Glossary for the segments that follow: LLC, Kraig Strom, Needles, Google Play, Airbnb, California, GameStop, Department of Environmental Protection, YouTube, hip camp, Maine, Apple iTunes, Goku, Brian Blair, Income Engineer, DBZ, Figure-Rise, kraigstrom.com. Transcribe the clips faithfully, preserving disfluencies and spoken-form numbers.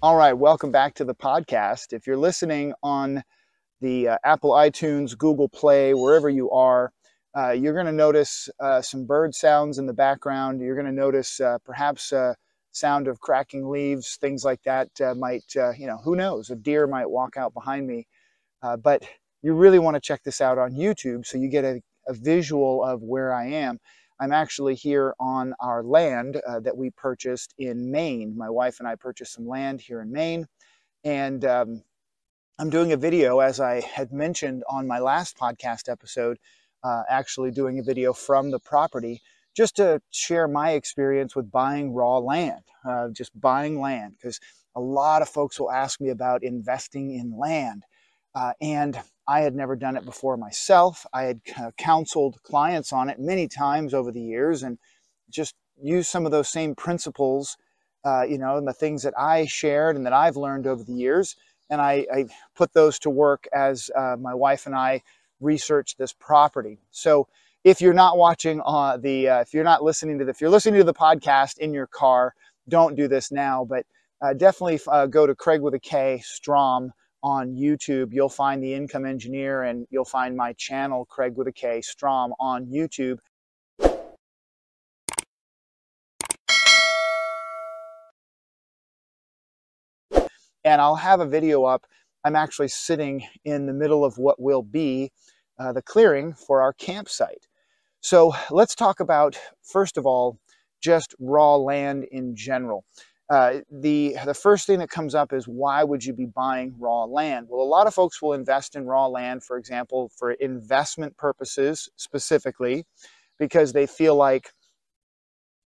All right, welcome back to the podcast. If you're listening on the uh, Apple iTunes, Google Play, wherever you are, uh, you're going to notice uh, some bird sounds in the background. You're going to notice uh, perhaps uh, sound of cracking leaves, things like that uh, might, uh, you know, who knows, a deer might walk out behind me. Uh, but you really want to check this out on YouTube so you get a, a visual of where I am. I'm actually here on our land uh, that we purchased in Maine. My wife and I purchased some land here in Maine. And um, I'm doing a video, as I had mentioned on my last podcast episode, uh, actually doing a video from the property just to share my experience with buying raw land, uh, just buying land, because a lot of folks will ask me about investing in land. Uh, and I had never done it before myself. I had uh, counseled clients on it many times over the years and just used some of those same principles, uh, you know, and the things that I shared and that I've learned over the years. And I, I put those to work as uh, my wife and I researched this property. So if you're not watching uh, the, uh, if you're not listening to the, if you're listening to the podcast in your car, don't do this now, but uh, definitely uh, go to Kraig with a K Strom on YouTube. You'll find the Income Engineer and you'll find my channel, Kraig with a K Strom, on YouTube. And I'll have a video up. I'm actually sitting in the middle of what will be uh, the clearing for our campsite. So let's talk about, first of all, just raw land in general. Uh, the, the first thing that comes up is, why would you be buying raw land? Well, a lot of folks will invest in raw land, for example, for investment purposes specifically, because they feel like,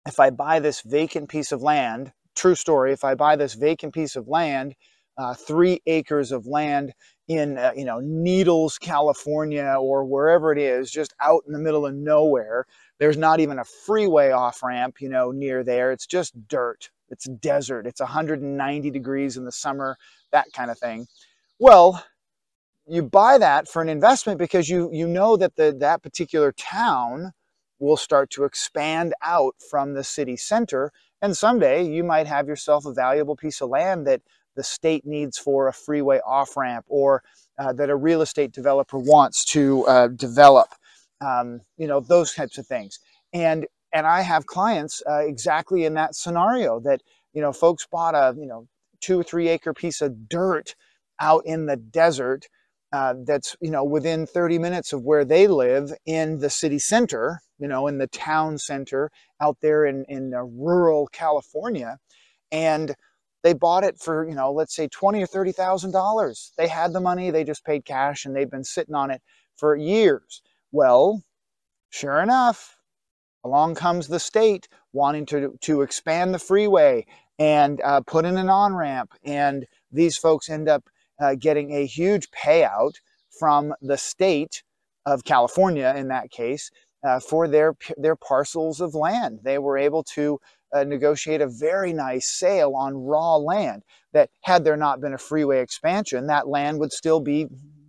if I buy this vacant piece of land, true story, if I buy this vacant piece of land, uh, three acres of land in, uh, you know, Needles, California, or wherever it is, just out in the middle of nowhere, there's not even a freeway off-ramp, you know, near there. It's just dirt. It's desert. It's one hundred ninety degrees in the summer, that kind of thing. Well, you buy that for an investment because you, you know that the, that particular town will start to expand out from the city center. And someday you might have yourself a valuable piece of land that the state needs for a freeway off-ramp, or uh, that a real estate developer wants to uh, develop, um, you know, those types of things. And And I have clients uh, exactly in that scenario, that, you know, folks bought a, you know, two or three acre piece of dirt out in the desert uh, that's, you know, within thirty minutes of where they live in the city center, you know, in the town center out there in, in uh, rural California. And they bought it for, you know, let's say twenty thousand dollars or thirty thousand dollars. They had the money, they just paid cash, and they've been sitting on it for years. Well, sure enough, along comes the state wanting to, to expand the freeway and uh, put in an on-ramp. And these folks end up uh, getting a huge payout from the state of California, in that case, uh, for their, their parcels of land. They were able to uh, negotiate a very nice sale on raw land that, had there not been a freeway expansion, that land would still be,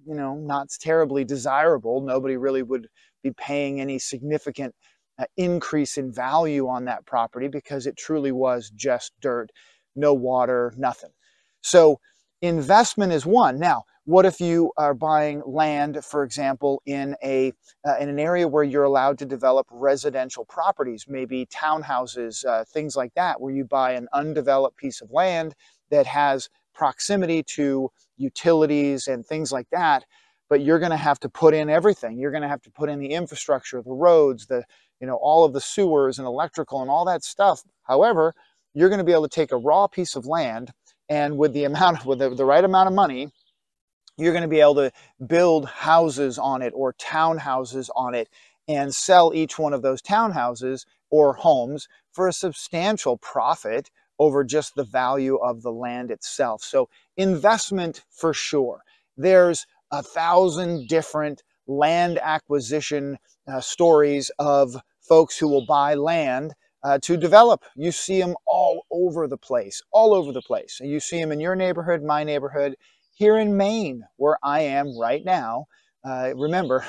you know, not terribly desirable. Nobody really would be paying any significant Uh, increase in value on that property, because it truly was just dirt, no water, nothing. So investment is one. Now, what if you are buying land, for example, in a uh, in an area where you're allowed to develop residential properties, maybe townhouses, uh, things like that, where you buy an undeveloped piece of land that has proximity to utilities and things like that, but you're going to have to put in everything. You're going to have to put in the infrastructure, the roads, the you know, all of the sewers and electrical and all that stuff. However, you're going to be able to take a raw piece of land, and with the amount, with the, the right amount of money, you're going to be able to build houses on it, or townhouses on it, and sell each one of those townhouses or homes for a substantial profit over just the value of the land itself. So investment for sure. There's a thousand different land acquisition uh, stories of folks who will buy land uh, to develop. You see them all over the place, all over the place. And you see them in your neighborhood, my neighborhood, here in Maine, where I am right now. Uh, remember,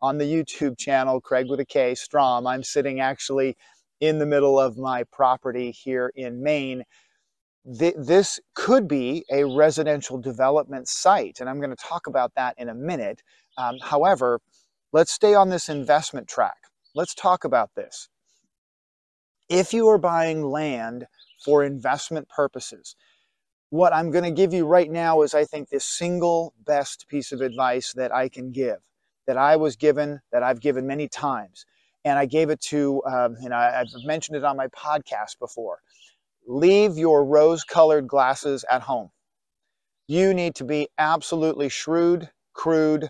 on the YouTube channel, Kraig with a K Strom, I'm sitting actually in the middle of my property here in Maine. th this could be a residential development site, and I'm going to talk about that in a minute. Um, however, let's stay on this investment track. Let's talk about this. If you are buying land for investment purposes, what I'm going to give you right now is, I think, the single best piece of advice that I can give, that I was given, that I've given many times. And I gave it to, um, and I, I've mentioned it on my podcast before. Leave your rose-colored glasses at home. You need to be absolutely shrewd, crude,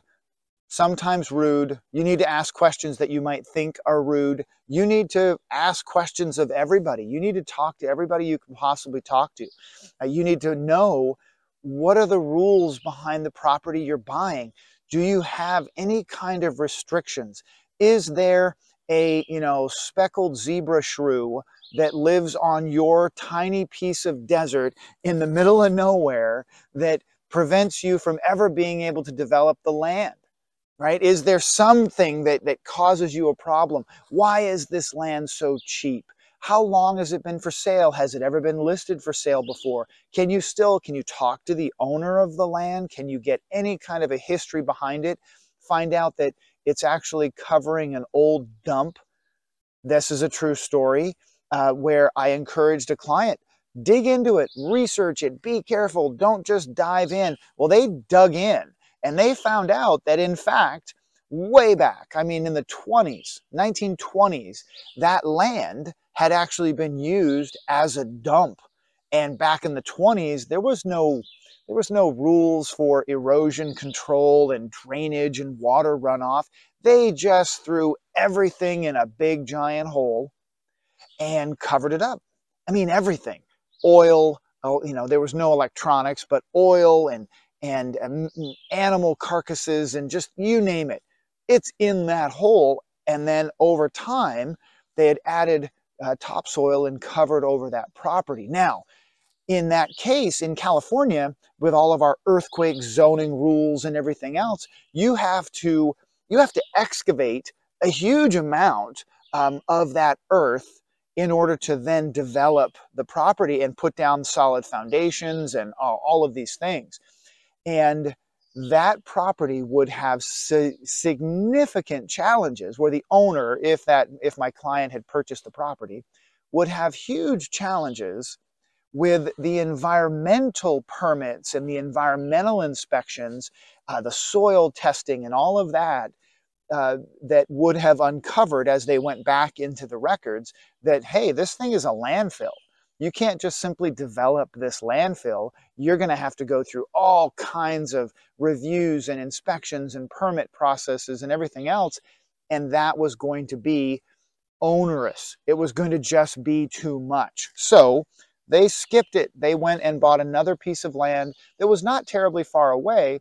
sometimes rude. You need to ask questions that you might think are rude. You need to ask questions of everybody. You need to talk to everybody you can possibly talk to. Uh, you need to know, what are the rules behind the property you're buying? Do you have any kind of restrictions? Is there a, you know, speckled zebra shrew that lives on your tiny piece of desert in the middle of nowhere that prevents you from ever being able to develop the land, right? Is there something that, that causes you a problem? Why is this land so cheap? How long has it been for sale? Has it ever been listed for sale before? Can you still, can you talk to the owner of the land? Can you get any kind of a history behind it? Find out that it's actually covering an old dump. This is a true story uh, where I encouraged a client, dig into it, research it, be careful, don't just dive in. Well, they dug in and they found out that, in fact, way back, I mean, in the twenties, nineteen twenties, that land had actually been used as a dump. And back in the twenties, there was no, there was no rules for erosion control and drainage and water runoff. They just threw everything in a big giant hole and covered it up. I mean, everything. Oil, oh, you know, there was no electronics, but oil and, and um, animal carcasses and just you name it. It's in that hole. And then over time, they had added Uh, topsoil and covered over that property. Now, in that case, in California, with all of our earthquake zoning rules and everything else, you have to you have to excavate a huge amount um, of that earth in order to then develop the property and put down solid foundations and uh, all of these things. And that property would have significant challenges where the owner, if that, if my client had purchased the property, would have huge challenges with the environmental permits and the environmental inspections, uh, the soil testing and all of that, uh, that would have uncovered as they went back into the records that, hey, this thing is a landfill. You can't just simply develop this landfill. You're going to have to go through all kinds of reviews and inspections and permit processes and everything else. And that was going to be onerous. It was going to just be too much. So they skipped it. They went and bought another piece of land that was not terribly far away,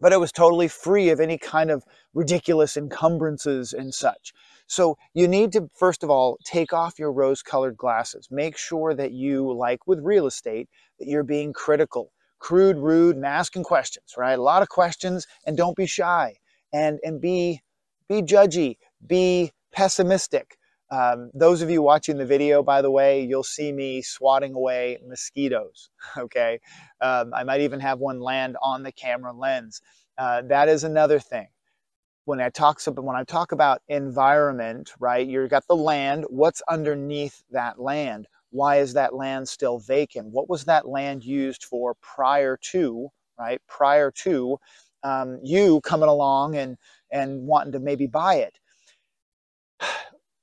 but it was totally free of any kind of ridiculous encumbrances and such. So you need to, first of all, take off your rose-colored glasses. Make sure that you, like with real estate, that you're being critical, crude, rude, and asking questions, right? A lot of questions, and don't be shy, and, and be, be judgy, be pessimistic. Um, those of you watching the video, by the way, you'll see me swatting away mosquitoes, okay? Um, I might even have one land on the camera lens. Uh, that is another thing. When I talk when I talk about environment, right, you've got the land. What's underneath that land? Why is that land still vacant? What was that land used for prior to, right, prior to um, you coming along and, and wanting to maybe buy it?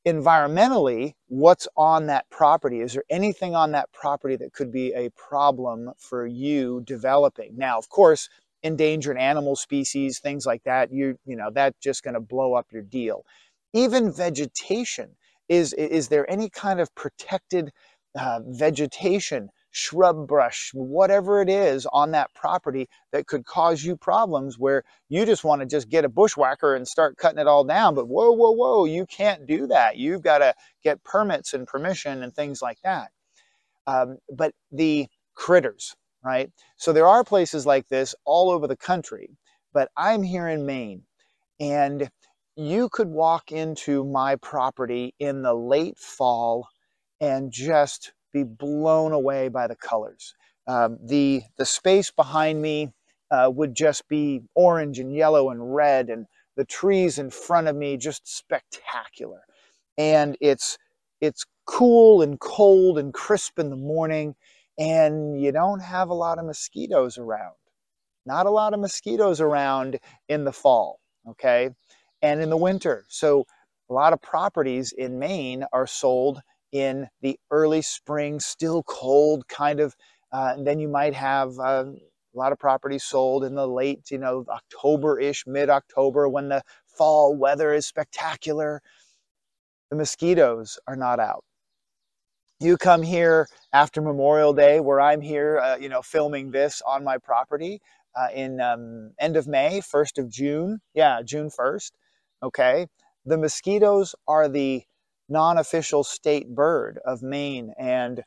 Environmentally, what's on that property? Is there anything on that property that could be a problem for you developing? Now, of course, endangered animal species, things like that, you you know, that's just going to blow up your deal. Even vegetation, is is there any kind of protected uh, vegetation, shrub brush, whatever it is on that property that could cause you problems where you just want to just get a bushwhacker and start cutting it all down, but whoa, whoa, whoa, you can't do that. You've got to get permits and permission and things like that. Um, but the critters, right? So there are places like this all over the country, but I'm here in Maine, and you could walk into my property in the late fall and just be blown away by the colors. Um, the, the space behind me uh, would just be orange and yellow and red, and the trees in front of me just spectacular. And it's, it's cool and cold and crisp in the morning, and you don't have a lot of mosquitoes around. Not a lot of mosquitoes around in the fall, okay? And in the winter. So a lot of properties in Maine are sold in the early spring, still cold kind of, uh, and then you might have uh, a lot of properties sold in the late, you know, October-ish, mid-October, when the fall weather is spectacular. The mosquitoes are not out. You come here after Memorial Day, where I'm here, uh, you know, filming this on my property uh, in um, end of May, first of June. Yeah, June first. Okay. The mosquitoes are the non-official state bird of Maine, and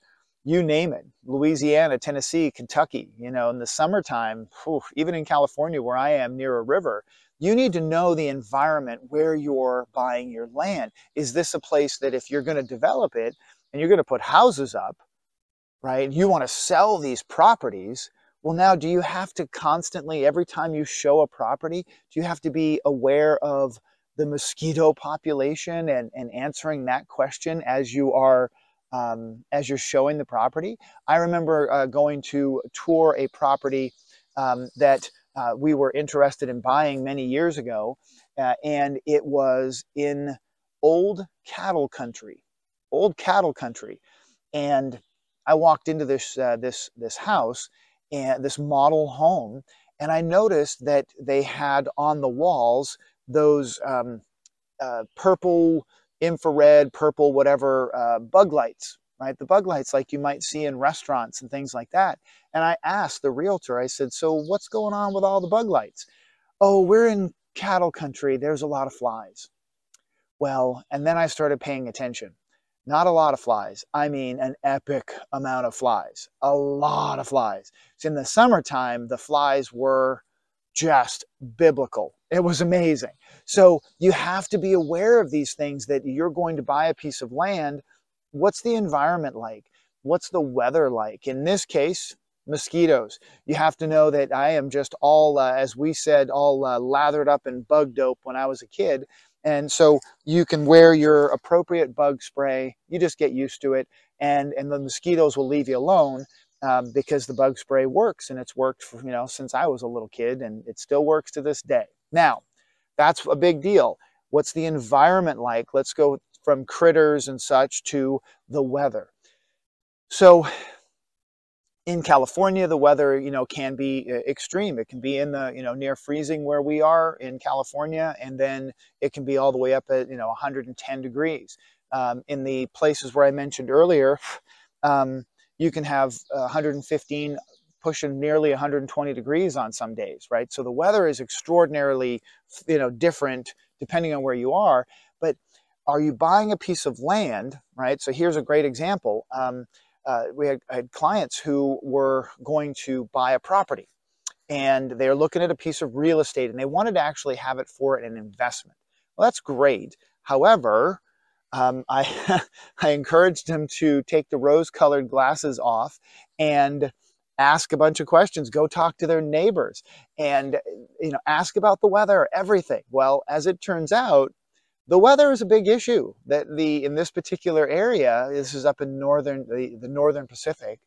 you name it, Louisiana, Tennessee, Kentucky, you know, in the summertime, whew, even in California where I am near a river, you need to know the environment where you're buying your land. Is this a place that if you're going to develop it and you're going to put houses up, right, you want to sell these properties, well, now do you have to constantly, every time you show a property, do you have to be aware of the mosquito population and, and answering that question as you are um, as you're showing the property? I remember uh, going to tour a property um, that uh, we were interested in buying many years ago, uh, and it was in old cattle country, old cattle country. And I walked into this, uh, this, this house, and this model home, and I noticed that they had on the walls those um, uh, purple, infrared, purple, whatever, uh, bug lights, right? The bug lights like you might see in restaurants and things like that. And I asked the realtor, I said, so what's going on with all the bug lights? Oh, we're in cattle country. There's a lot of flies. Well, and then I started paying attention. Not a lot of flies. I mean, an epic amount of flies, a lot of flies. So in the summertime, the flies were just biblical. It was amazing. So you have to be aware of these things that you're going to buy a piece of land. What's the environment like? What's the weather like? In this case, mosquitoes. You have to know that I am just all, uh, as we said, all uh, lathered up in bug dope when I was a kid. And so you can wear your appropriate bug spray. You just get used to it, and, and the mosquitoes will leave you alone. Um, because the bug spray works, and it's worked for, you know, since I was a little kid, and it still works to this day. Now, that's a big deal. What's the environment like? Let's go from critters and such to the weather. So in California, the weather, you know, can be extreme. It can be in the, you know, near freezing where we are in California, and then it can be all the way up at, you know, one hundred ten degrees. Um, in the places where I mentioned earlier, um, you can have one hundred fifteen, pushing nearly one hundred twenty degrees on some days, right? So the weather is extraordinarily, you know, different depending on where you are. But are you buying a piece of land, right? So here's a great example. Um, uh, we had, had clients who were going to buy a property, and they're looking at a piece of real estate, and they wanted to actually have it for an investment. Well, that's great. However, Um, I, I encouraged him to take the rose-colored glasses off and ask a bunch of questions, go talk to their neighbors, and, you know, ask about the weather, everything. Well, as it turns out, the weather is a big issue that the, in this particular area, this is up in northern, the, the northern Pacific,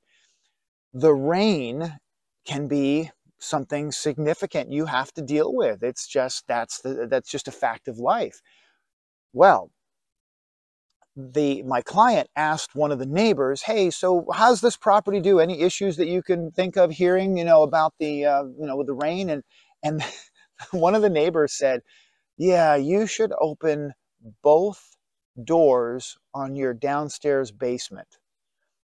the rain can be something significant you have to deal with. It's just, that's the, that's just a fact of life. Well, The, my client asked one of the neighbors, hey, so how's this property do? Any issues that you can think of hearing, you know, about the, uh, you know, with the rain? And, and one of the neighbors said, yeah, you should open both doors on your downstairs basement.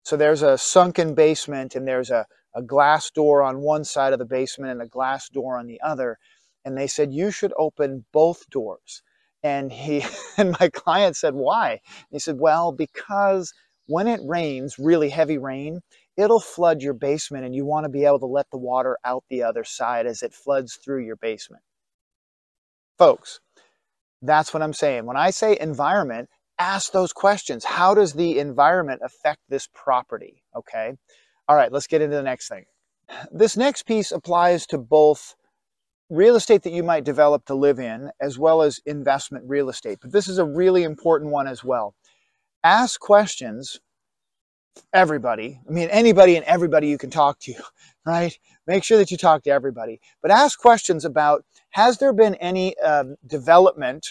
So there's a sunken basement, and there's a, a glass door on one side of the basement and a glass door on the other. And they said, you should open both doors. And he, and my client said, why? And he said, well, because when it rains, really heavy rain, it'll flood your basement, and you want to be able to let the water out the other side as it floods through your basement. Folks, that's what I'm saying. When I say environment, ask those questions. How does the environment affect this property? Okay. All right, let's get into the next thing. This next piece applies to both real estate that you might develop to live in, as well as investment real estate. But this is a really important one as well. Ask questions, everybody. I mean, anybody and everybody you can talk to, right? Make sure that you talk to everybody. But ask questions about, has there been any um, development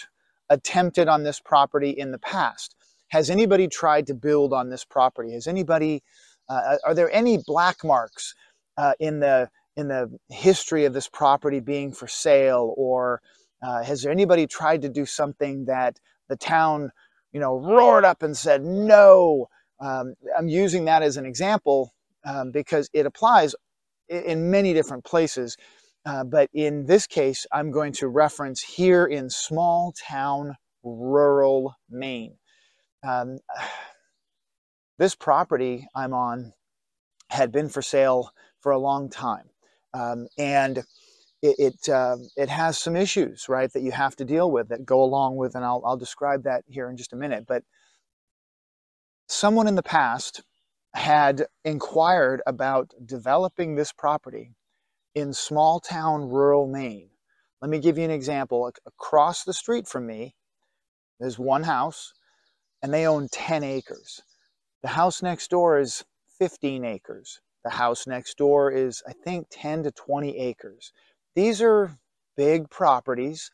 attempted on this property in the past? Has anybody tried to build on this property? Has anybody, uh, are there any black marks uh, in the in the history of this property being for sale, or uh, has there anybody tried to do something that the town, you know, roared up and said, no? Um, I'm using that as an example um, because it applies in, in many different places. Uh, but in this case, I'm going to reference here in small town, rural Maine. Um, this property I'm on had been for sale for a long time. Um, and it it, uh, it has some issues, right, that you have to deal with that go along with, and I'll, I'll describe that here in just a minute. But someone in the past had inquired about developing this property in small town, rural Maine. Let me give you an example. Across the street from me, there's one house, and they own ten acres. The house next door is fifteen acres. The house next door is, I think, ten to twenty acres. These are big properties,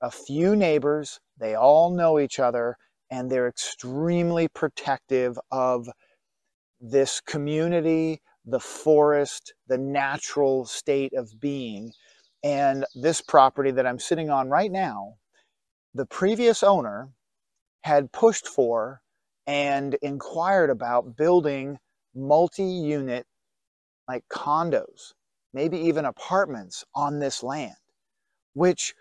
a few neighbors, they all know each other, and they're extremely protective of this community, the forest, the natural state of being. And this property that I'm sitting on right now, the previous owner had pushed for and inquired about building multi-unit, like condos, maybe even apartments on this land, which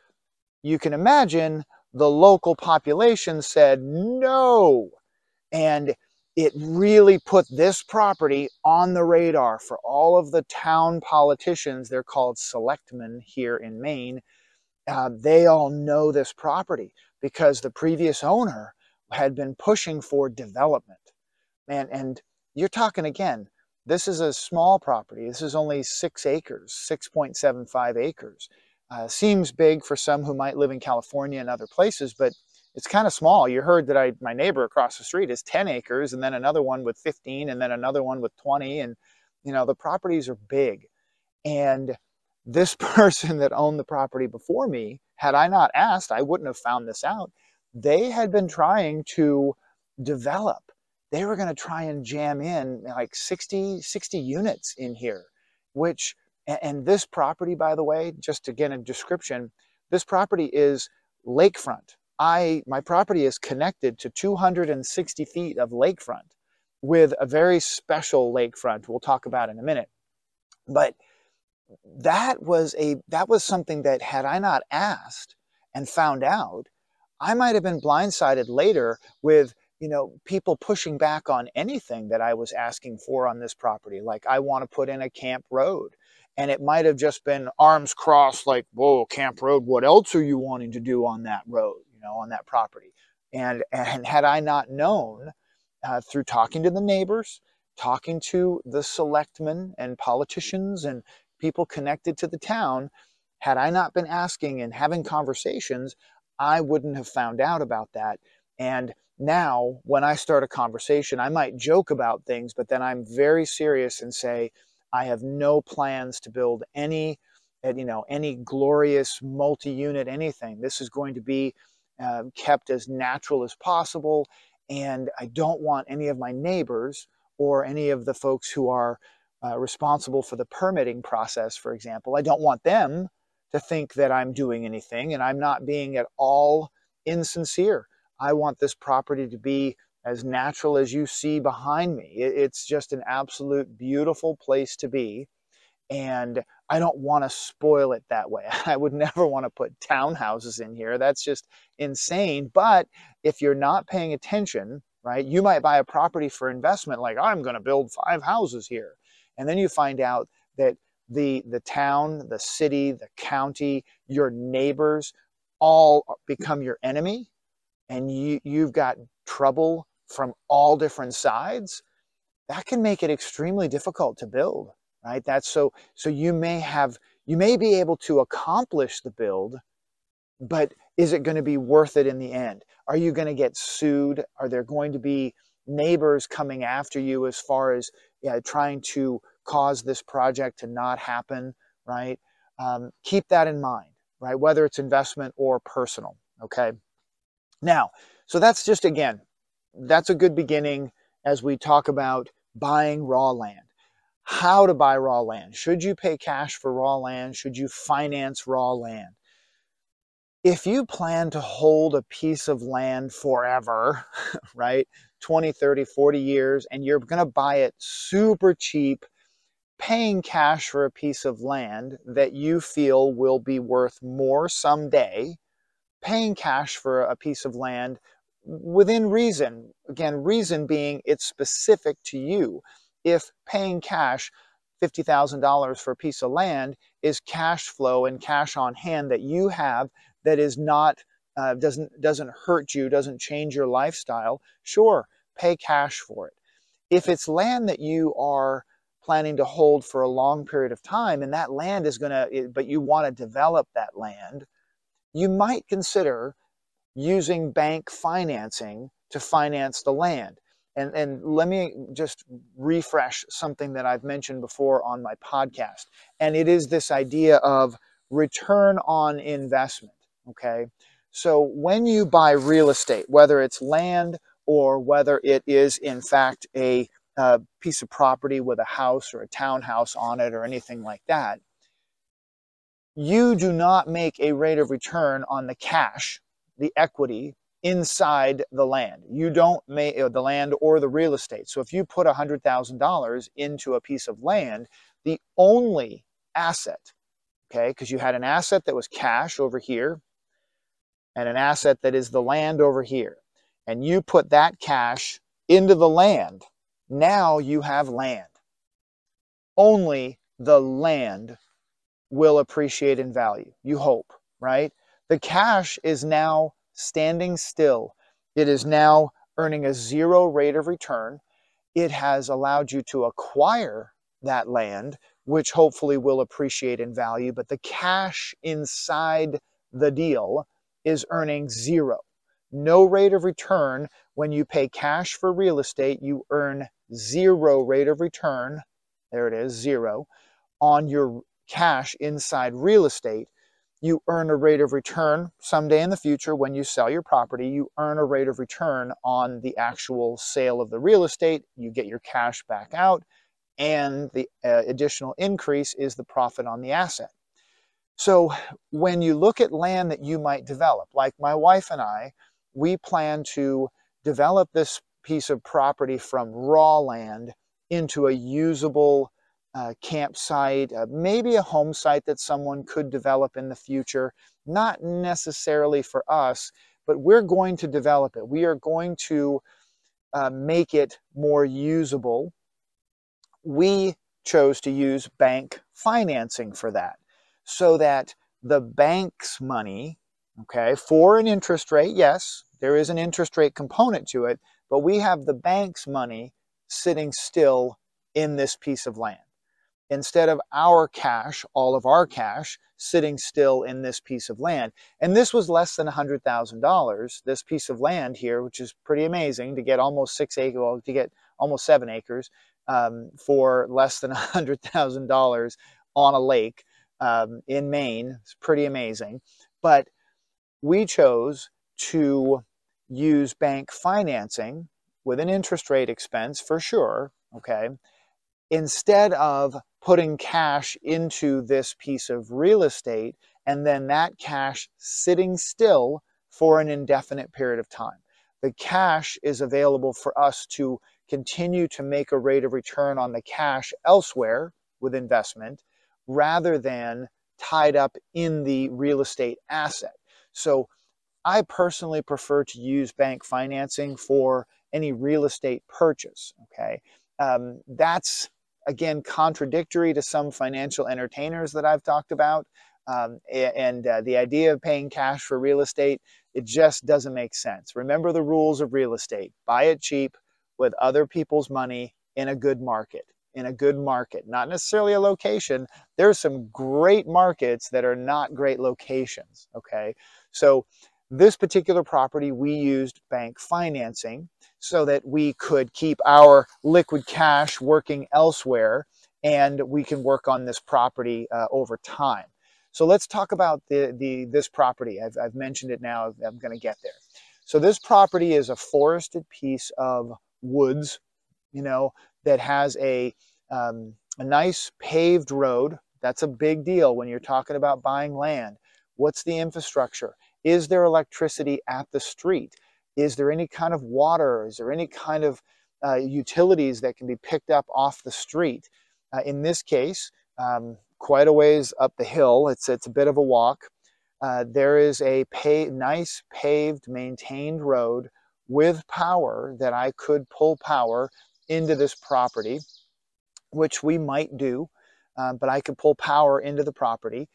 you can imagine the local population said no. And it really put this property on the radar for all of the town politicians. They're called selectmen here in Maine. Uh, they all know this property because the previous owner had been pushing for development. And, and you're talking, again, this is a small property. This is only six acres, six point seven five acres. Uh, seems big for some who might live in California and other places, but it's kind of small. You heard that I, my neighbor across the street is ten acres, and then another one with fifteen, and then another one with twenty. And, you know, the properties are big. And this person that owned the property before me, had I not asked, I wouldn't have found this out. They had been trying to develop. They were going to try and jam in like sixty units in here, which, and this property, by the way, just again, a description, this property is lakefront. I, my property is connected to two hundred sixty feet of lakefront with a very special lakefront we'll talk about in a minute. But that was a, that was something that had I not asked and found out, I might've been blindsided later with, you know, people pushing back on anything that I was asking for on this property. Like, I want to put in a camp road, and it might have just been arms crossed, like, whoa, camp road, what else are you wanting to do on that road, you know, on that property? And, and had I not known uh, through talking to the neighbors, talking to the selectmen and politicians and people connected to the town, had I not been asking and having conversations, I wouldn't have found out about that. And now, when I start a conversation, I might joke about things, but then I'm very serious and say, I have no plans to build any, you know, any glorious multi-unit anything. This is going to be uh, kept as natural as possible, and I don't want any of my neighbors or any of the folks who are uh, responsible for the permitting process, for example. I don't want them to think that I'm doing anything, and I'm not being at all insincere. I want this property to be as natural as you see behind me. It's just an absolute beautiful place to be. And I don't want to spoil it that way. I would never want to put townhouses in here. That's just insane. But if you're not paying attention, right, you might buy a property for investment, like, I'm going to build five houses here. And then you find out that the, the town, the city, the county, your neighbors all become your enemy. And you, you've got trouble from all different sides, that can make it extremely difficult to build, right? That's so, so you may have, you may be able to accomplish the build, but is it going to be worth it in the end? Are you going to get sued? Are there going to be neighbors coming after you as far as yeah, trying to cause this project to not happen, right? Um, keep that in mind, right? Whether it's investment or personal, okay? Now, so that's just, again, that's a good beginning as we talk about buying raw land. How to buy raw land. Should you pay cash for raw land? Should you finance raw land? If you plan to hold a piece of land forever, right, twenty, thirty, forty years, and you're going to buy it super cheap, paying cash for a piece of land that you feel will be worth more someday, paying cash for a piece of land within reason, again, reason being it's specific to you. If paying cash fifty thousand dollars for a piece of land is cash flow and cash on hand that you have that is not, uh, doesn't, doesn't hurt you, doesn't change your lifestyle, sure, pay cash for it. If it's land that you are planning to hold for a long period of time and that land is gonna, but you wanna develop that land, you might consider using bank financing to finance the land. And, and let me just refresh something that I've mentioned before on my podcast. And it is this idea of return on investment, okay? So when you buy real estate, whether it's land or whether it is in fact a, a piece of property with a house or a townhouse on it or anything like that, you do not make a rate of return on the cash, the equity, inside the land. You don't make the land or the real estate. So if you put one hundred thousand dollars into a piece of land, the only asset, okay, because you had an asset that was cash over here and an asset that is the land over here, and you put that cash into the land, now you have land. Only the land will appreciate in value, you hope, right? The cash is now standing still. It is now earning a zero rate of return. It has allowed you to acquire that land, which hopefully will appreciate in value, but the cash inside the deal is earning zero. No rate of return. When you pay cash for real estate, you earn zero rate of return. There it is, zero. On your cash inside real estate, you earn a rate of return someday in the future when you sell your property. You earn a rate of return on the actual sale of the real estate. You get your cash back out, and the uh, additional increase is the profit on the asset. So when you look at land that you might develop, like my wife and I, we plan to develop this piece of property from raw land into a usable Uh, campsite, uh, maybe a home site that someone could develop in the future, not necessarily for us, but we're going to develop it. We are going to uh, make it more usable. We chose to use bank financing for that, so that the bank's money, okay, for an interest rate, yes, there is an interest rate component to it, but we have the bank's money sitting still in this piece of land. Instead of our cash, all of our cash, sitting still in this piece of land. And this was less than one hundred thousand dollars, this piece of land here, which is pretty amazing to get almost six acres, well, to get almost seven acres um, for less than one hundred thousand dollars on a lake um, in Maine. It's pretty amazing. But we chose to use bank financing with an interest rate expense for sure, okay? Instead of putting cash into this piece of real estate and then that cash sitting still for an indefinite period of time. The cash is available for us to continue to make a rate of return on the cash elsewhere with investment rather than tied up in the real estate asset. So I personally prefer to use bank financing for any real estate purchase, okay? Um, that's again, contradictory to some financial entertainers that I've talked about. Um, and uh, the idea of paying cash for real estate It just doesn't make sense. Remember the rules of real estate. Buy it cheap with other people's money in a good market. In a good market, not necessarily a location. There's some great markets that are not great locations, okay? So this particular property, we used bank financing so that we could keep our liquid cash working elsewhere, and we can work on this property uh, over time. So let's talk about the, the this property. I've, I've mentioned it now, I'm gonna get there. So this property is a forested piece of woods, you know, that has a, um, a nice paved road. That's a big deal when you're talking about buying land. What's the infrastructure? Is there electricity at the street? Is there any kind of water? Is there any kind of uh, utilities that can be picked up off the street? Uh, in this case, um, quite a ways up the hill, it's, it's a bit of a walk. Uh, there is a pay, nice paved, maintained road with power that I could pull power into this property, which we might do, uh, but I could pull power into the property.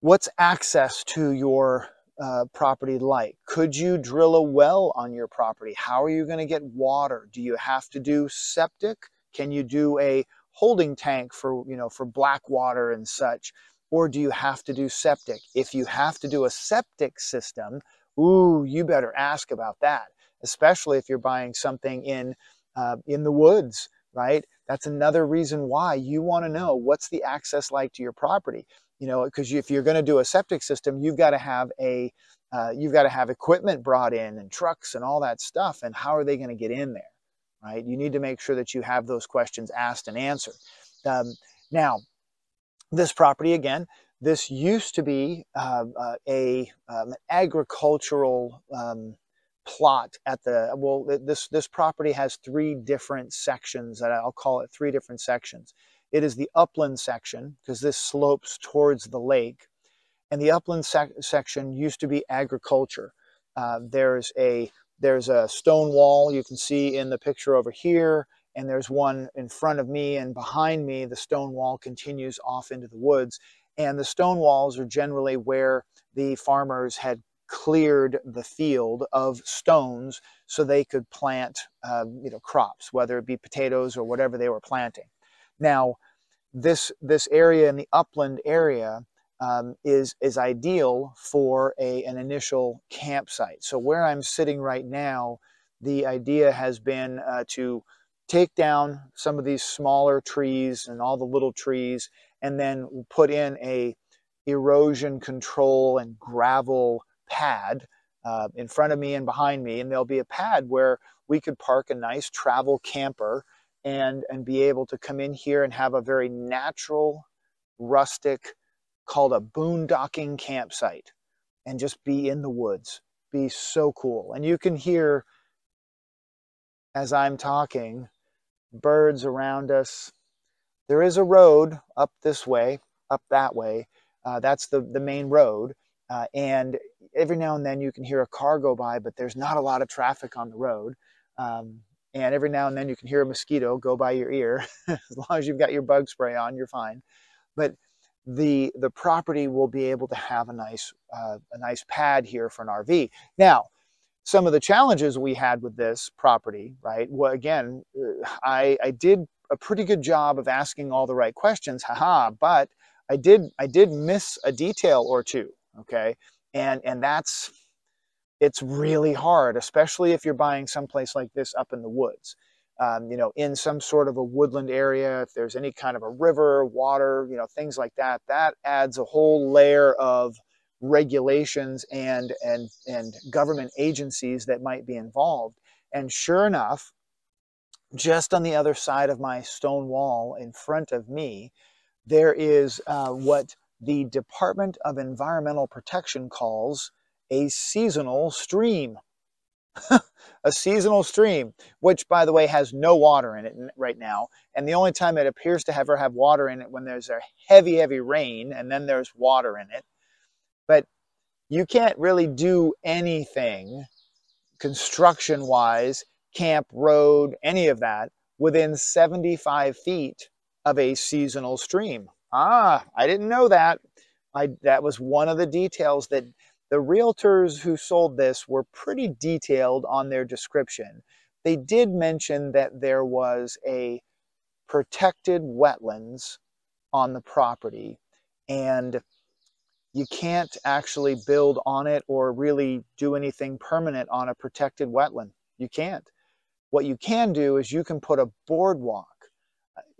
What's access to your uh, property like? Could you drill a well on your property? How are you going to get water? Do you have to do septic? Can you do a holding tank for, you know, for black water and such? Or do you have to do septic? If you have to do a septic system, ooh, you better ask about that, especially if you're buying something in Uh, in the woods, right? That's another reason why you want to know what's the access like to your property. You know, because you, if you're going to do a septic system, you've got to have a, uh, you've got to have equipment brought in and trucks and all that stuff. And how are they going to get in there, right? You need to make sure that you have those questions asked and answered. Um, now, this property again, this used to be uh, uh, a um, agricultural. Um, plot at the, well, this, this property has three different sections, that I'll call it three different sections. It is the upland section, because this slopes towards the lake, and the upland sec section used to be agriculture. Uh, there's a, there's a stone wall you can see in the picture over here, and there's one in front of me, and behind me, the stone wall continues off into the woods. And the stone walls are generally where the farmers had cleared the field of stones so they could plant uh, you know, crops, whether it be potatoes or whatever they were planting. Now, this, this area in the upland area um, is, is ideal for a, an initial campsite. So where I'm sitting right now, the idea has been uh, to take down some of these smaller trees and all the little trees, and then put in a erosion control and gravel pad uh, in front of me and behind me, and there'll be a pad where we could park a nice travel camper and and be able to come in here and have a very natural, rustic, called a boondocking campsite, and just be in the woods. Be so cool. And you can hear, as I'm talking, birds around us. There is a road up this way, up that way. Uh, that's the, the main road. Uh, and every now and then you can hear a car go by, but there's not a lot of traffic on the road. Um, and every now and then you can hear a mosquito go by your ear. As long as you've got your bug spray on, you're fine. But the, the property will be able to have a nice, uh, a nice pad here for an R V. Now, some of the challenges we had with this property, right? Well, again, I, I did a pretty good job of asking all the right questions, haha, but I did, I did miss a detail or two. Okay, and and that's, it's really hard, especially if you're buying someplace like this up in the woods, um, you know, in some sort of a woodland area. If there's any kind of a river, water, you know, things like that, that adds a whole layer of regulations and and and government agencies that might be involved. And sure enough, just on the other side of my stone wall in front of me, there is uh, what the Department of Environmental Protection calls a seasonal stream. A seasonal stream, which by the way has no water in it right now, and the only time it appears to ever have water in it when there's a heavy, heavy rain, and then there's water in it. But you can't really do anything construction-wise, camp, road, any of that, within seventy-five feet of a seasonal stream. Ah, I didn't know that. I, that was one of the details that The realtors who sold this were pretty detailed on their description. They did mention that there was a protected wetlands on the property, and you can't actually build on it or really do anything permanent on a protected wetland. You can't. What you can do is you can put a boardwalk.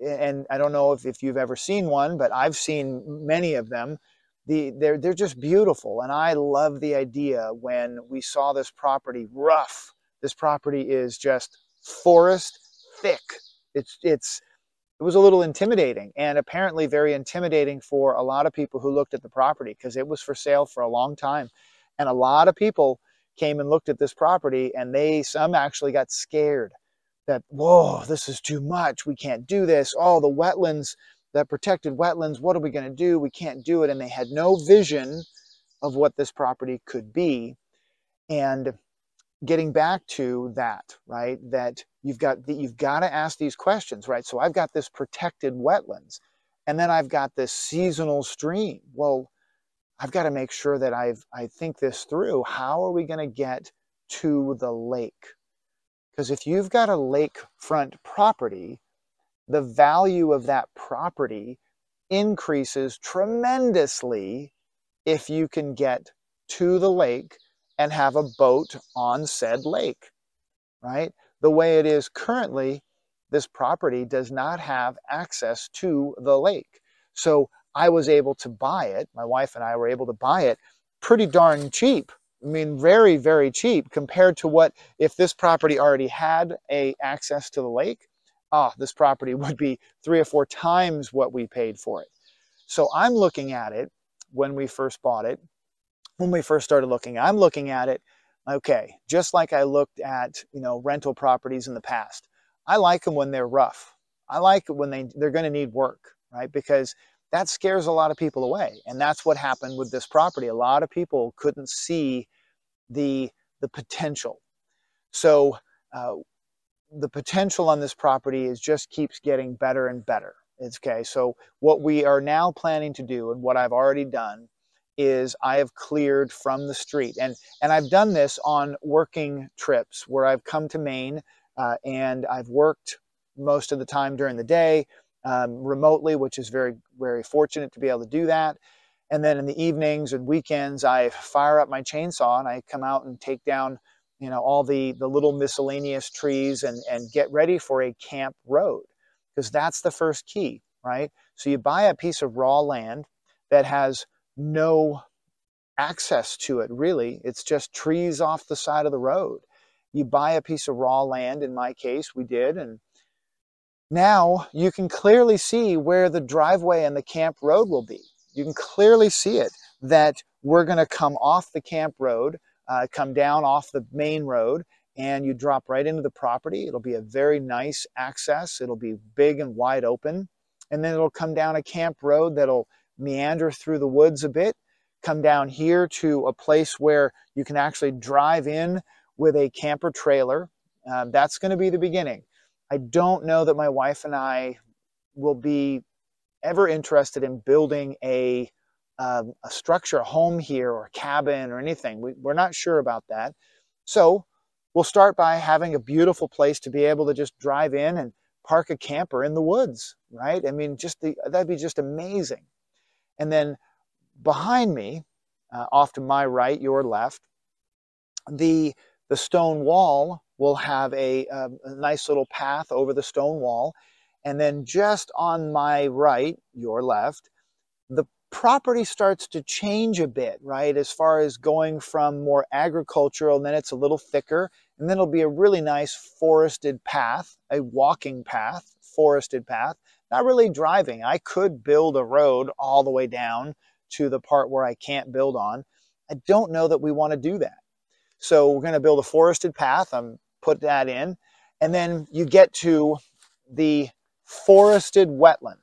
And I don't know if, if you've ever seen one, but I've seen many of them. The, they're, they're just beautiful. And I love the idea when we saw this property rough. This property is just forest thick. It's, it's, it was a little intimidating, and apparently very intimidating for a lot of people who looked at the property, because it was for sale for a long time. And a lot of people came and looked at this property, and they, some actually got scared that, whoa, this is too much. We can't do this. Oh, the wetlands, the protected wetlands, what are we going to do? We can't do it. And they had no vision of what this property could be. And getting back to that, right, that you've got, that you've got to ask these questions, right? So I've got this protected wetlands, and then I've got this seasonal stream. Well, I've got to make sure that I've, I think this through. How are we going to get to the lake? Because if you've got a lakefront property, the value of that property increases tremendously if you can get to the lake and have a boat on said lake, right? The way it is currently, this property does not have access to the lake. So I was able to buy it. My wife and I were able to buy it pretty darn cheap. I mean, very, very cheap compared to what, if this property already had a access to the lake, ah, this property would be three or four times what we paid for it. So I'm looking at it when we first bought it, when we first started looking, I'm looking at it, okay, just like I looked at, you know, rental properties in the past. I like them when they're rough. I like it when they, they're going to need work, right? Because that scares a lot of people away. And that's what happened with this property. A lot of people couldn't see the, the potential. So uh, the potential on this property is just keeps getting better and better. It's okay. So what we are now planning to do, and what I've already done, is I have cleared from the street. And, and I've done this on working trips where I've come to Maine uh, and I've worked most of the time during the day. Um, remotely, which is very, very fortunate to be able to do that. And then in the evenings and weekends, I fire up my chainsaw and I come out and take down, you know, all the, the little miscellaneous trees and, and get ready for a camp road, because that's the first key, right? So you buy a piece of raw land that has no access to it, really. It's just trees off the side of the road. You buy a piece of raw land. In my case, we did. And now you can clearly see where the driveway and the camp road will be. You can clearly see it, that we're going to come off the camp road, uh, come down off the main road, and you drop right into the property. It'll be a very nice access. It'll be big and wide open. And then it'll come down a camp road that'll meander through the woods a bit, come down here to a place where you can actually drive in with a camper trailer. Uh, that's going to be the beginning. I don't know that my wife and I will be ever interested in building a, um, a structure, a home here, or a cabin or anything. We, we're not sure about that. So we'll start by having a beautiful place to be able to just drive in and park a camper in the woods, right? I mean, just the, that'd be just amazing. And then behind me, uh, off to my right, your left, the, the stone wall we'll have a, a nice little path over the stone wall. And then just on my right, your left, the property starts to change a bit, right? As far as going from more agricultural, and then it's a little thicker, and then it'll be a really nice forested path, a walking path, forested path, not really driving. I could build a road all the way down to the part where I can't build on. I don't know that we want to do that. So we're going to build a forested path. I'm put that in, and then you get to the forested wetland.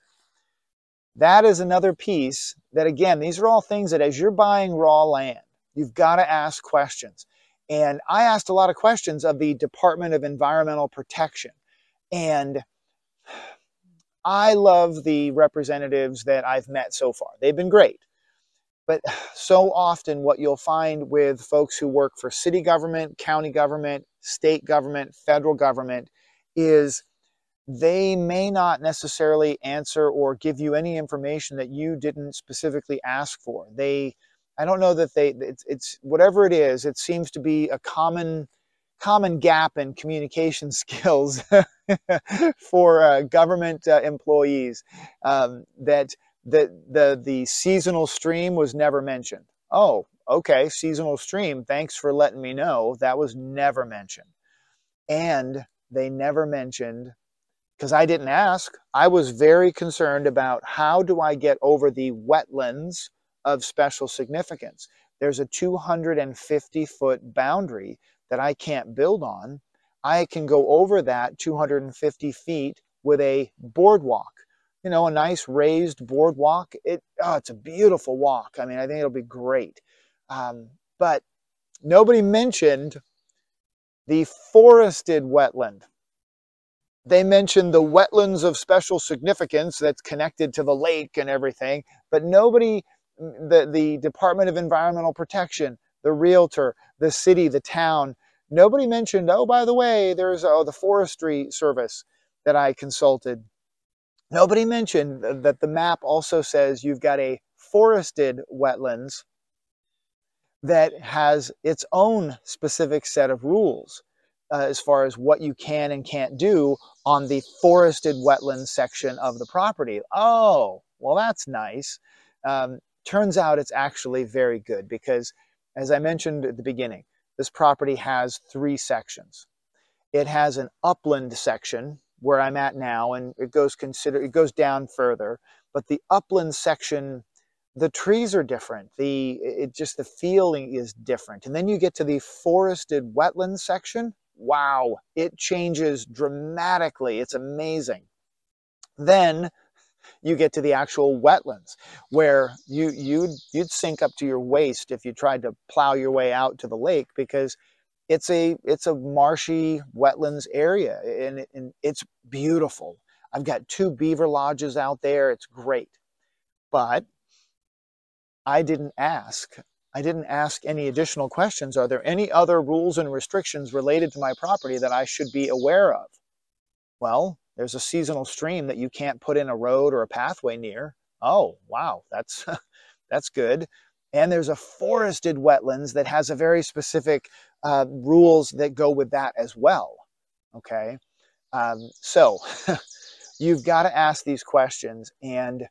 That is another piece that, again, these are all things that as you're buying raw land, you've got to ask questions. And I asked a lot of questions of the Department of Environmental Protection. And I love the representatives that I've met so far. They've been great. But so often what you'll find with folks who work for city government, county government, state government, federal government is they may not necessarily answer or give you any information that you didn't specifically ask for. They, I don't know that they, it's, it's whatever it is, it seems to be a common common gap in communication skills for uh, government uh, employees, um, that the, the, the seasonal stream was never mentioned. Oh, okay, seasonal stream, thanks for letting me know. That was never mentioned. And they never mentioned, because I didn't ask, I was very concerned about how do I get over the wetlands of special significance. There's a two hundred fifty foot boundary that I can't build on. I can go over that two hundred fifty feet with a boardwalk, you know, a nice raised boardwalk. It, oh, it's a beautiful walk. I mean, I think it'll be great. Um, but nobody mentioned the forested wetland. They mentioned the wetlands of special significance that's connected to the lake and everything, but nobody, the, the Department of Environmental Protection, the realtor, the city, the town, nobody mentioned, oh, by the way, there's oh, the forestry service that I consulted. Nobody mentioned that the map also says you've got a forested wetlands that has its own specific set of rules uh, as far as what you can and can't do on the forested wetland section of the property. Oh, well, that's nice. Um, turns out it's actually very good because, as I mentioned at the beginning, this property has three sections. It has an upland section where I'm at now, and it goes consider it goes down further. But the upland section, the trees are different. The it just the feeling is different. And then you get to the forested wetland section. Wow, it changes dramatically. It's amazing. Then you get to the actual wetlands where you, you'd, you'd sink up to your waist if you tried to plow your way out to the lake, because it's a, it's a marshy wetlands area, and, and it's beautiful. I've got two beaver lodges out there. It's great. But I didn't ask. I didn't ask any additional questions. Are there any other rules and restrictions related to my property that I should be aware of? Well, there's a seasonal stream that you can't put in a road or a pathway near. Oh, wow, that's, that's good. And there's a forested wetlands that has a very specific uh, rules that go with that as well, okay? Um, so you've got to ask these questions, and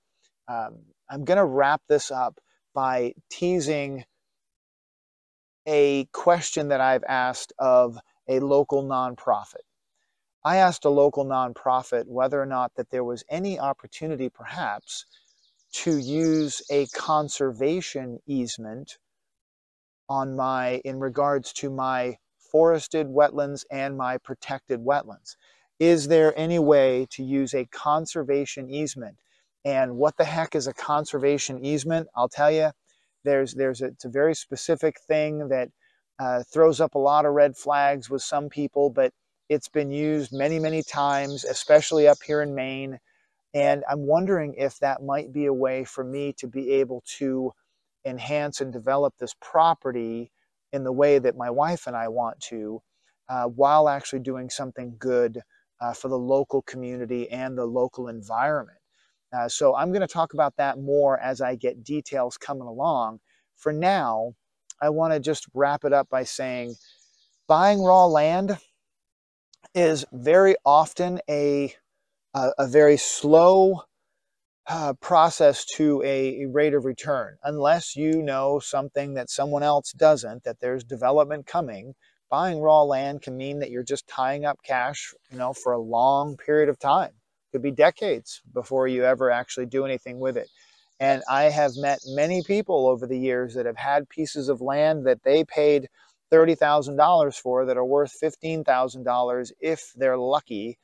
um, I'm going to wrap this up by teasing a question that I've asked of a local nonprofit. I asked a local nonprofit whether or not that there was any opportunity perhaps to use a conservation easement on my, in regards to my forested wetlands and my protected wetlands. Is there any way to use a conservation easement? And what the heck is a conservation easement? I'll tell you, there's, there's a, it's a very specific thing that uh, throws up a lot of red flags with some people, but it's been used many, many times, especially up here in Maine. And I'm wondering if that might be a way for me to be able to enhance and develop this property in the way that my wife and I want to, uh, while actually doing something good uh, for the local community and the local environment. Uh, so I'm going to talk about that more as I get details coming along. For now, I want to just wrap it up by saying buying raw land is very often a, a, a very slow uh, process to a rate of return. Unless you know something that someone else doesn't, that there's development coming, buying raw land can mean that you're just tying up cash, you know, for a long period of time. Could be decades before you ever actually do anything with it. And I have met many people over the years that have had pieces of land that they paid thirty thousand dollars for that are worth fifteen thousand dollars if they're lucky.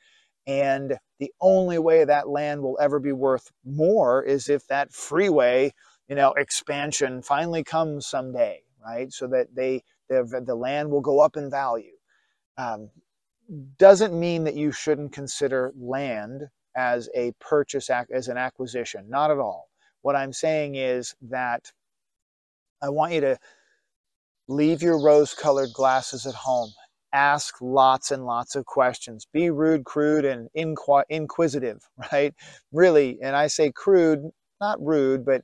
And the only way that land will ever be worth more is if that freeway, you know, expansion finally comes someday, right? So that they, the land will go up in value. Um, doesn't mean that you shouldn't consider land as a purchase, as an acquisition, not at all. What I'm saying is that I want you to leave your rose-colored glasses at home. Ask lots and lots of questions. Be rude, crude, and inqu inquisitive, right? Really, and I say crude, not rude, but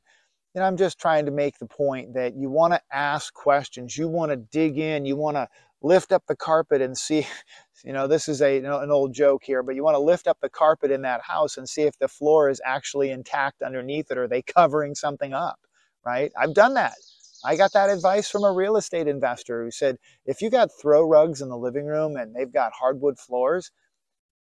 you know, I'm just trying to make the point that you want to ask questions. You want to dig in. You want to lift up the carpet and see, you know, this is a, an old joke here, but you want to lift up the carpet in that house and see if the floor is actually intact underneath it, or are they covering something up, right? I've done that. I got that advice from a real estate investor who said, if you got throw rugs in the living room and they've got hardwood floors,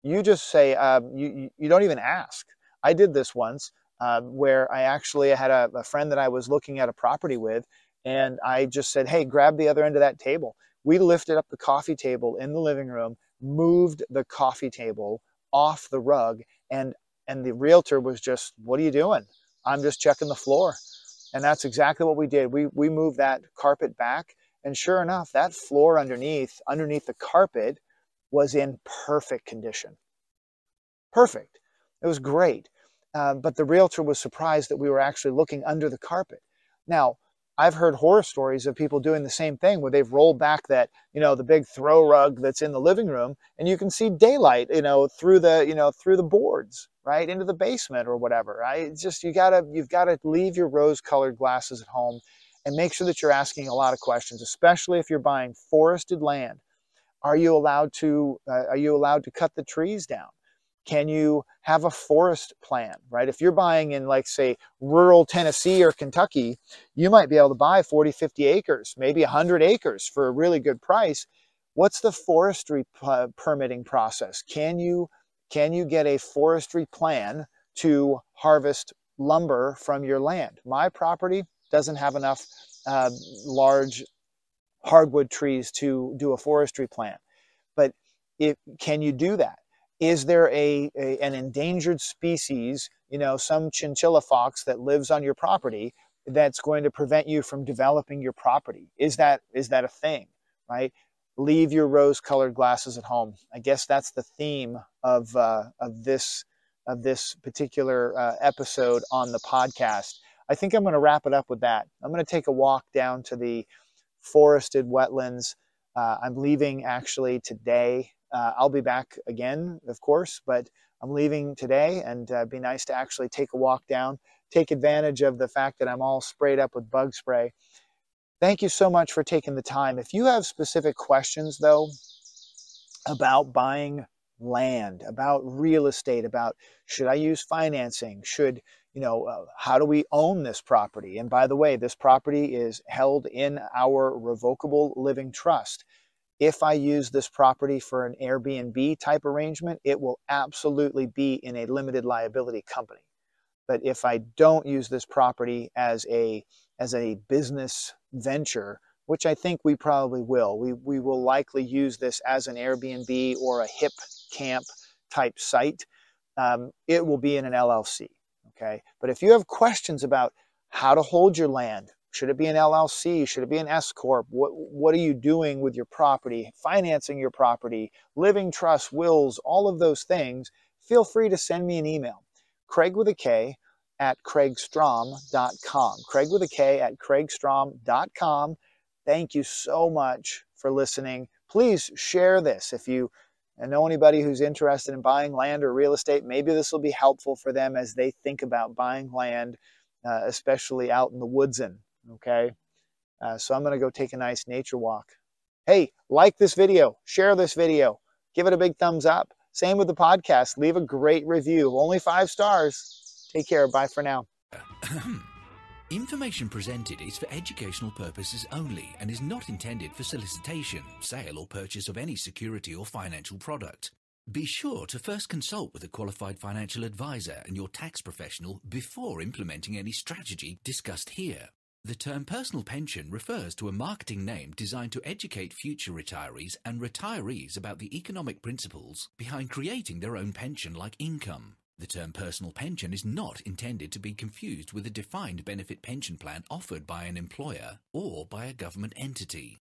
you just say, um, you, you don't even ask. I did this once uh, where I actually had a, a friend that I was looking at a property with, and I just said, hey, grab the other end of that table. We lifted up the coffee table in the living room, moved the coffee table off the rug, and, and the realtor was just, what are you doing? I'm just checking the floor. And that's exactly what we did. We, we moved that carpet back, and sure enough, that floor underneath, underneath the carpet was in perfect condition. Perfect. It was great. Uh, but the realtor was surprised that we were actually looking under the carpet. Now, I've heard horror stories of people doing the same thing where they've rolled back that, you know, the big throw rug that's in the living room, and you can see daylight, you know, through the, you know, through the boards, right, into the basement or whatever. Right? It's just, you gotta, you've got to leave your rose-colored glasses at home and make sure that you're asking a lot of questions, especially if you're buying forested land. Are you allowed to, uh, are you allowed to cut the trees down? Can you have a forest plan, right? If you're buying in, like, say, rural Tennessee or Kentucky, you might be able to buy forty, fifty acres, maybe one hundred acres for a really good price. What's the forestry uh, permitting process? Can you, can you get a forestry plan to harvest lumber from your land? My property doesn't have enough uh, large hardwood trees to do a forestry plan, but it, can you do that? Is there a, a, an endangered species, you know, some chinchilla fox that lives on your property that's going to prevent you from developing your property? Is that, is that a thing, right? Leave your rose-colored glasses at home. I guess that's the theme of, uh, of, this, of this particular uh, episode on the podcast. I think I'm going to wrap it up with that. I'm going to take a walk down to the forested wetlands. Uh, I'm leaving actually today. Uh, I'll be back again, of course, but I'm leaving today, and uh, it'd be nice to actually take a walk down, take advantage of the fact that I'm all sprayed up with bug spray. Thank you so much for taking the time. If you have specific questions, though, about buying land, about real estate, about should I use financing, should, you know, uh, how do we own this property? And by the way, this property is held in our revocable living trust. If I use this property for an Airbnb type arrangement, it will absolutely be in a limited liability company. But if I don't use this property as a, as a business venture, which I think we probably will, we, we will likely use this as an Airbnb or a hip camp type site, um, it will be in an L L C, okay? But if you have questions about how to hold your land, should it be an L L C? Should it be an S corp? What, what are you doing with your property? Financing your property, living trusts, wills, all of those things. Feel free to send me an email. Kraig with a K at kraig strom dot com. Kraig with a K at kraig strom dot com. Thank you so much for listening. Please share this. If you know anybody who's interested in buying land or real estate, maybe this will be helpful for them as they think about buying land, uh, especially out in the woods. And okay, uh, so I'm going to go take a nice nature walk. Hey, like this video, share this video, give it a big thumbs up. Same with the podcast. Leave a great review. Only five stars. Take care. Bye for now. Information presented is for educational purposes only and is not intended for solicitation, sale or purchase of any security or financial product. Be sure to first consult with a qualified financial advisor and your tax professional before implementing any strategy discussed here. The term personal pension refers to a marketing name designed to educate future retirees and retirees about the economic principles behind creating their own pension-like income. The term personal pension is not intended to be confused with a defined benefit pension plan offered by an employer or by a government entity.